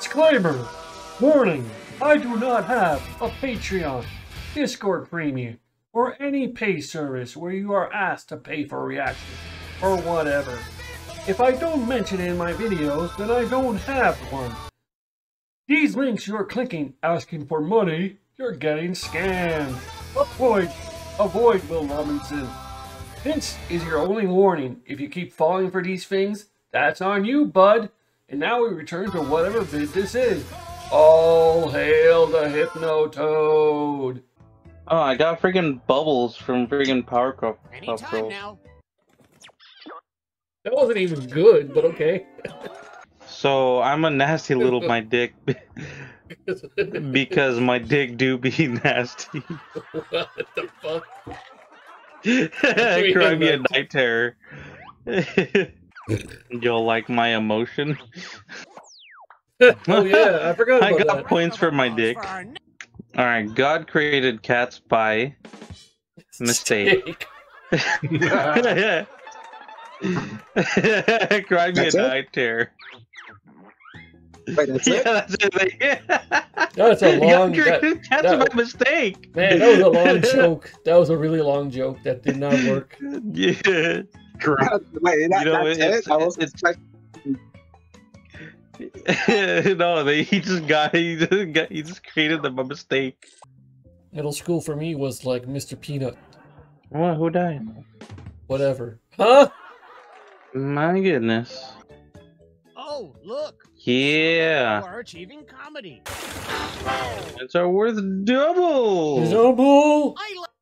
Disclaimer! Warning! I do not have a Patreon, Discord Premium, or any pay service where you are asked to pay for reactions, or whatever. If I don't mention it in my videos, then I don't have one. These links you're clicking asking for money, you're getting scammed. Avoid Will Robinson. This is your only warning. If you keep falling for these things, that's on you, bud. And now we return to whatever vid this is. All hail the Hypno Toad. Oh, I got freaking bubbles from freaking Powerpuff Girls. That wasn't even good, but okay. So I'm a nasty little my dick because my dick do be nasty. What the fuck? Cry me a night terror. You'll like my emotion. Oh yeah, I forgot about that. I got points for my dick. All right, God created cats by mistake. Cry me a night terror. Wait, that's it? Yeah, that's it. Yeah. That's a long joke. That's my mistake. Man, that was a long joke. That was a really long joke. That did not work. Yeah. Correct. Wait, that's it? I was expecting. No, he just created them by mistake. Middle school for me was like Mr. Peanut. What? Who died? Whatever. Huh? My goodness. Oh, look. Yeah. We're achieving comedy. It's our worth double. Double.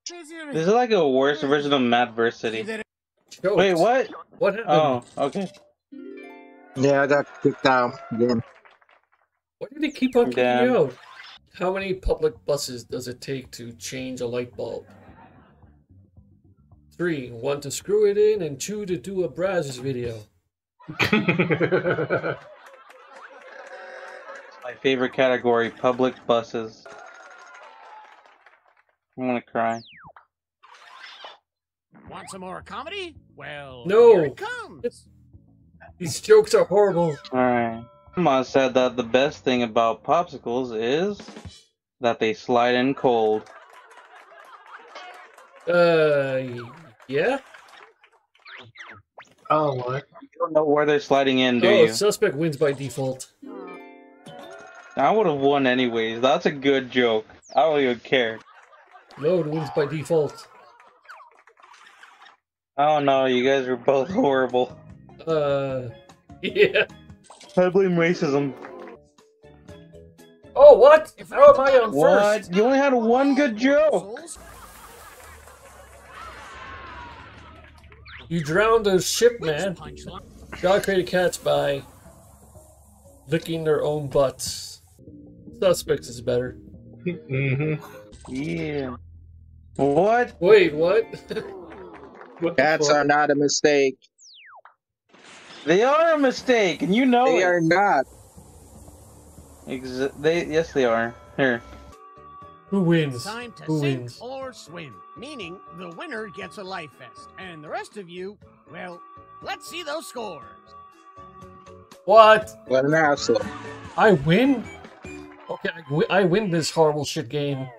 This is like a worse version of Madversity. Wait, what? What happened? Oh, okay. Yeah, I got kicked out again. Why do they keep on kicking you out? How many public buses does it take to change a light bulb? 3. 1 to screw it in, and 2 to do a Brazzers video. My favorite category, public buses. I'm gonna cry. Want some more comedy? Well, no. Here it comes. These jokes are horrible. Alright. Mom said that the best thing about popsicles is that they slide in cold. Yeah? Oh, what? You don't know where they're sliding in, do you? Oh, Suspect wins by default. I would have won anyways. That's a good joke. I don't even care. No, it wins by default. Oh no, you guys are both horrible. Yeah. I blame racism. Oh, what? How am I on first? What? You only had one good joke! You drowned a ship, man. God created cats by licking their own butts. Suspects is better. Mm-hmm. Yeah. What? Wait, what? Cats are not a mistake. They are a mistake, and you know they are not. Yes, they are. Here. Who wins? Time to sink or swim, meaning the winner gets a life vest, and the rest of you, well, let's see those scores. What? What an asshole! I win? Okay, I win this horrible shit game.